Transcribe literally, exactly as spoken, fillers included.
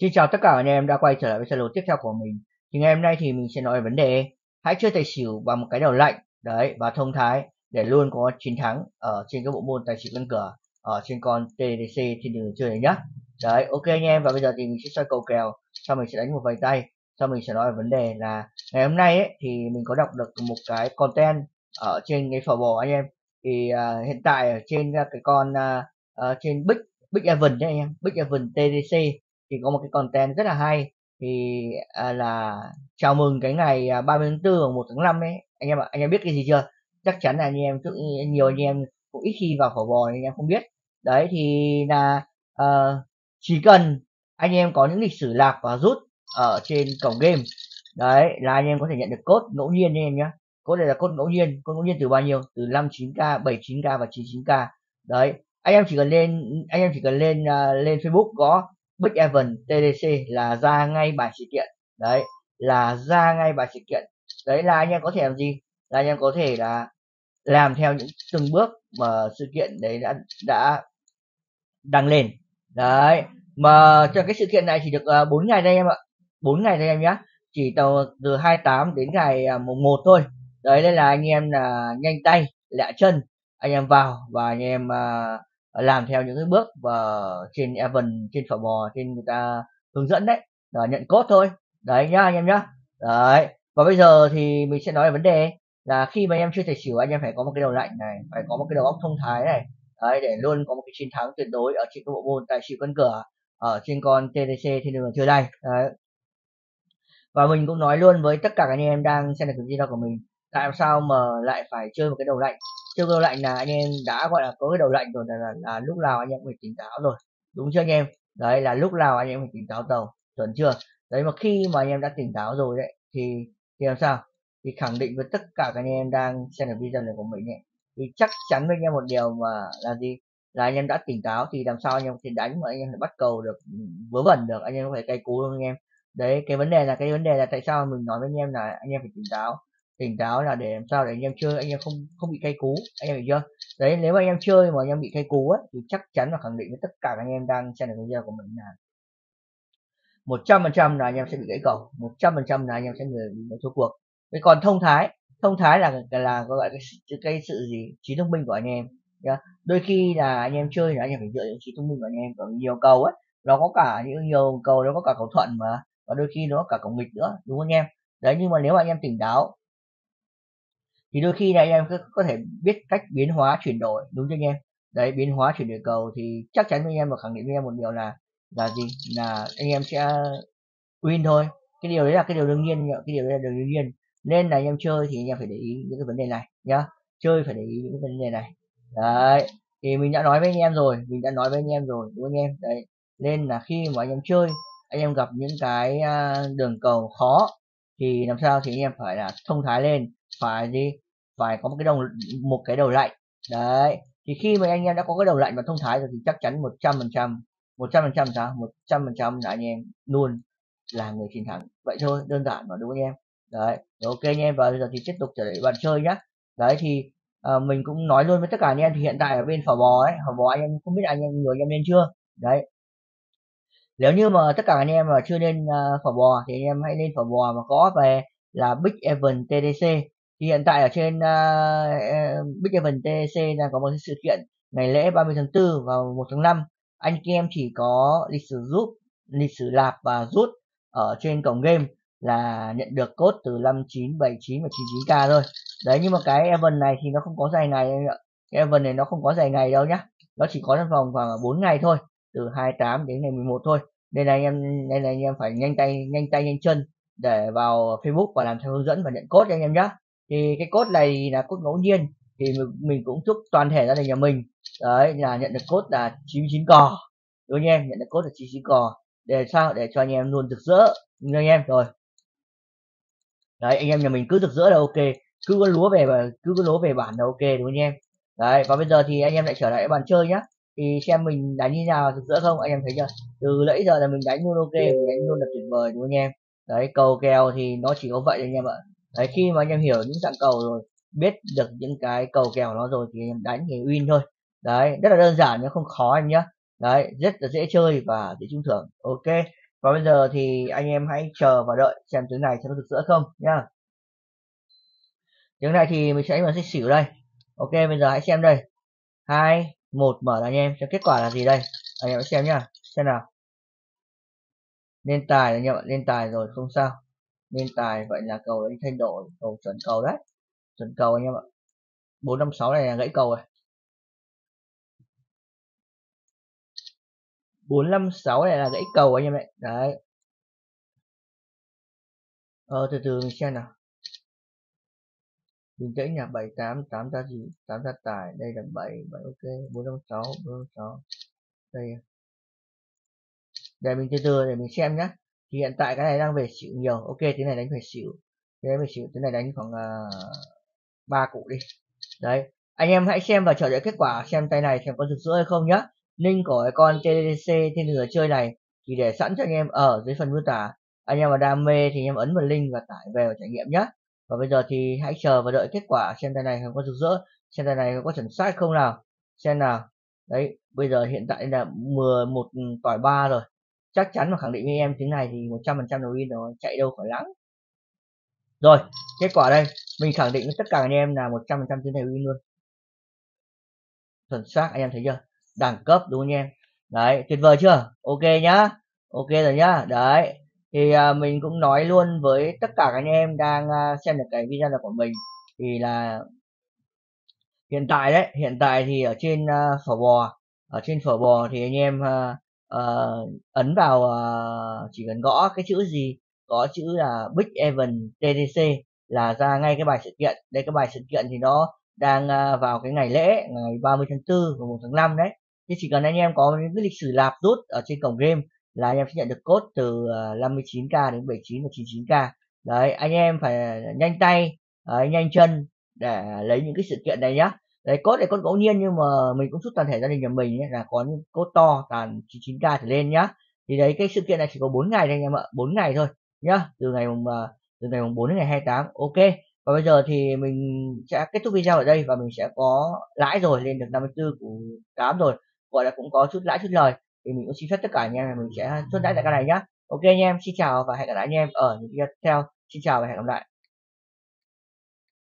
Xin chào tất cả anh em đã quay trở lại với solo tiếp theo của mình. Thì ngày hôm nay thì mình sẽ nói vấn đề hãy chơi tài xỉu bằng một cái đầu lạnh đấy và thông thái để luôn có chiến thắng ở trên các bộ môn tài xỉu lân cửa ở trên con tê đê xê trên đường chơi này nhá. Đấy, ok anh em, và bây giờ thì mình sẽ soi cầu kèo, sau mình sẽ đánh một vài tay, sau mình sẽ nói về vấn đề là ngày hôm nay ấy, thì mình có đọc được một cái content ở trên cái phở bò anh em. Thì uh, hiện tại ở trên uh, cái con uh, uh, trên Big Big Event nhé anh em, Big Event tê đê xê thì có một cái content rất là hay, thì à, là chào mừng cái ngày ba mươi tháng tư và một tháng năm ấy anh em ạ. Anh em biết cái gì chưa? Chắc chắn là anh em cũng nhiều anh em cũng ít khi vào phở bò anh em không biết đấy. Thì là à, chỉ cần anh em có những lịch sử lạc và rút ở trên cổng game đấy là anh em có thể nhận được code ngẫu nhiên anh em nhé. Code này là code ngẫu nhiên, code ngẫu nhiên từ bao nhiêu? Từ năm mươi chín k, bảy mươi chín k và chín mươi chín k đấy. Anh em chỉ cần lên anh em chỉ cần lên uh, lên Facebook có Big Event tê đê xê là ra ngay bài sự kiện đấy, là ra ngay bài sự kiện đấy. Là anh em có thể làm gì? Là anh em có thể là làm theo những từng bước mà sự kiện đấy đã đã đăng lên đấy. Mà cho cái sự kiện này chỉ được uh, bốn ngày đây em ạ, bốn ngày đây em nhá, chỉ tàu từ hai mươi tám đến ngày mùng uh, một thôi đấy. Nên là anh em là uh, nhanh tay lẹ chân, anh em vào và anh em uh, làm theo những cái bước và trên event trên phở bò trên người ta hướng dẫn đấy, là nhận code thôi đấy nhá anh em nhá. Đấy, và bây giờ thì mình sẽ nói về vấn đề là khi mà anh em chơi tài xỉu, anh em phải có một cái đầu lạnh này, phải có một cái đầu óc thông thái này đấy, để luôn có một cái chiến thắng tuyệt đối ở trên các bộ môn tài xỉu cân cửa ở trên con tê đê xê trên đường chơi này đấy. Và mình cũng nói luôn với tất cả anh em đang xem được cái video của mình, tại sao mà lại phải chơi một cái đầu lạnh. Chơi đầu lạnh là anh em đã gọi là có cái đầu lạnh rồi, là, là, là lúc nào anh em phải tỉnh táo rồi, đúng chưa anh em? Đấy là lúc nào anh em phải tỉnh táo tàu, chuẩn chưa? Đấy, mà khi mà anh em đã tỉnh táo rồi đấy thì thì làm sao? Thì khẳng định với tất cả các anh em đang xem được video này của mình ấy, thì chắc chắn với anh em một điều mà là gì? Là anh em đã tỉnh táo thì làm sao anh em có thể đánh mà anh em phải bắt cầu được vớ vẩn được, anh em phải cay cú luôn anh em. Đấy, cái vấn đề là cái vấn đề là tại sao mình nói với anh em là anh em phải tỉnh táo. Tỉnh táo là để làm sao để anh em chơi anh em không không bị cay cú, anh em hiểu chưa? Đấy, nếu mà anh em chơi mà anh em bị cay cú ấy, thì chắc chắn là khẳng định với tất cả các anh em đang xem được video của mình là một trăm phần trăm là anh em sẽ bị gãy cầu, một trăm phần trăm là anh em sẽ người bị thua cuộc. Thế còn thông thái, thông thái là là gọi cái, cái, cái sự gì trí thông minh của anh em. Đôi khi là anh em chơi là anh em phải dựa đến trí thông minh của anh em. Còn nhiều cầu ấy, nó có cả những nhiều cầu, nó có cả cầu thuận mà, và đôi khi nó có cả cầu nghịch nữa, đúng không anh em? Đấy, nhưng mà nếu mà anh em tỉnh táo thì đôi khi là anh em có thể biết cách biến hóa chuyển đổi, đúng chưa anh em? Đấy, biến hóa chuyển đổi cầu thì chắc chắn với anh em và khẳng định với anh em một điều là là gì? Là anh em sẽ win thôi. Cái điều đấy là cái điều đương nhiên, cái điều đấy là điều đương nhiên. Nên là anh em chơi thì anh em phải để ý những cái vấn đề này nhá. Chơi phải để ý những cái vấn đề này. Đấy, thì mình đã nói với anh em rồi, mình đã nói với anh em rồi, đúng không anh em? Đấy, nên là khi mà anh em chơi, anh em gặp những cái đường cầu khó thì làm sao thì anh em phải là thông thái lên, phải gì? Phải có một cái đầu một cái đầu lạnh đấy. Thì khi mà anh em đã có cái đầu lạnh và thông thái rồi thì chắc chắn một trăm phần trăm một trăm phần trăm sao một trăm phần trăm là anh em luôn là người chiến thắng, vậy thôi, đơn giản mà, đúng không anh em? Đấy, ok anh em, và bây giờ thì tiếp tục trở lại bàn chơi nhá. Đấy, thì à, mình cũng nói luôn với tất cả anh em thì hiện tại ở bên phở bò ấy, phở bò anh em không biết anh em người anh em nên chưa đấy. Nếu như mà tất cả anh em mà chưa nên uh, phở bò thì anh em hãy lên phở bò mà có về là Big Event tê đê xê. Thì hiện tại ở trên uh, Big Event tê đê xê đang có một sự kiện ngày lễ ba mươi tháng tư và một tháng năm. Anh em chỉ có lịch sử rút, lịch sử lạp và rút ở trên cổng game là nhận được code từ năm mươi chín, bảy mươi chín và chín mươi chín k thôi. Đấy, nhưng mà cái event này thì nó không có dài ngày, cái event này nó không có dài ngày đâu nhá. Nó chỉ có trong vòng khoảng bốn ngày thôi, từ hai mươi tám đến ngày mười một thôi. Nên là anh em nên là anh em phải nhanh tay, nhanh tay nhanh chân để vào Facebook và làm theo hướng dẫn và nhận code cho anh em nhá. Thì cái code này là code ngẫu nhiên, thì mình cũng chúc toàn thể gia đình nhà mình đấy là nhận được code là chín mươi chín cò, đúng anh em? Nhận được code là chín mươi chín cò để sao? Để cho anh em luôn rực rỡ, như anh em rồi đấy. Anh em nhà mình cứ rực rỡ là ok, cứ có lúa về và cứ có lúa về bản là ok, đúng anh em? Đấy, và bây giờ thì anh em lại trở lại bàn chơi nhá, thì xem mình đánh như nào, rực rỡ không anh em thấy chưa? Từ nãy giờ là mình đánh luôn ok, mình đánh luôn là tuyệt vời, đúng anh em? Đấy, cầu kèo thì nó chỉ có vậy anh em ạ. Đấy, khi mà anh em hiểu những dạng cầu rồi, biết được những cái cầu kèo nó rồi thì anh em đánh thì win thôi. Đấy, rất là đơn giản, nó không khó anh nhá. Đấy, rất là dễ chơi và dễ trúng thưởng. Ok, Và bây giờ thì anh em hãy chờ và đợi xem tiếng này sẽ có rực rỡ không nhá. Tiếng này thì mình sẽ vào xích xỉu đây. Ok, bây giờ hãy xem đây. hai, một mở là anh em xem kết quả là gì đây. Anh em hãy xem nhá, xem nào. Lên tài anh em ạ, lên tài rồi không sao. Lên tài vậy là cầu anh thay đổi, cầu chuẩn cầu đấy. Chuẩn cầu anh em ạ. bốn năm sáu này là gãy cầu này. bốn năm sáu này là gãy cầu anh em ạ. Đấy. Ờ từ từ mình xem nào. Bình tĩnh là bảy tám tám ra gì? tám ra tài, đây là bảy, bảy ok, bốn năm sáu, bốn năm sáu. Đây. Để mình từ từ để mình xem nhá. Thì hiện tại cái này đang về xỉu nhiều. Ok, tiếng này đánh về xỉu. Thế về xỉu, tiếng này đánh khoảng ba uh, cụ đi. Đấy, anh em hãy xem và chờ đợi kết quả xem tay này xem có rực rỡ hay không nhá. Link của cái con tê đê xê thiên lửa chơi này thì để sẵn cho anh em ở dưới phần mô tả. Anh em mà đam mê thì anh em ấn vào link và tải về và trải nghiệm nhá. Và bây giờ thì hãy chờ và đợi kết quả xem tay này có rực rỡ, xem tay này có chuẩn xác không nào. Xem nào. Đấy, bây giờ hiện tại là mười một tỏi ba rồi. Chắc chắn và khẳng định với em tiếng này thì một trăm phần trăm là win rồi, chạy đâu khỏi lắng. Rồi, kết quả đây, mình khẳng định với tất cả anh em là một trăm phần trăm tiếng này win luôn. Chuẩn xác anh em thấy chưa? Đẳng cấp đúng không anh em? Đấy, tuyệt vời chưa? Ok nhá. Ok rồi nhá. Đấy. Thì à, mình cũng nói luôn với tất cả các anh em đang à, xem được cái video này của mình thì là hiện tại đấy, hiện tại thì ở trên à, phở bò, ở trên phở bò thì anh em à, à, ấn vào à, chỉ cần gõ cái chữ gì, có chữ là Big Event tê đê xê là ra ngay cái bài sự kiện. Đây cái bài sự kiện thì nó đang à, vào cái ngày lễ ngày ba mươi tháng tư và mùng một tháng năm đấy. Thì chỉ cần anh em có những cái lịch sử lạp rút ở trên cổng game là anh em sẽ nhận được code từ năm mươi chín k đến bảy mươi chín và chín mươi chín k. Đấy, anh em phải nhanh tay, đấy, nhanh chân để lấy những cái sự kiện này nhá. Đấy, code này con ngẫu nhiên nhưng mà mình cũng rút toàn thể gia đình nhà mình ấy, là có những code to toàn chín mươi chín k trở lên nhá. Thì đấy cái sự kiện này chỉ có bốn ngày thôi anh em ạ, bốn ngày thôi nhá, từ ngày mùng từ ngày mùng bốn đến ngày hai mươi tám. Ok. Và bây giờ thì mình sẽ kết thúc video ở đây và mình sẽ có lãi rồi, lên được năm mươi tư củ tám rồi, gọi là cũng có chút lãi chút lời. Thì mình cũng xin phép tất cả anh em là mình sẽ chốt đãi tại cái này nhá. Ok anh em, xin chào và hẹn gặp lại anh em ở những video tiếp theo. Xin chào và hẹn gặp lại.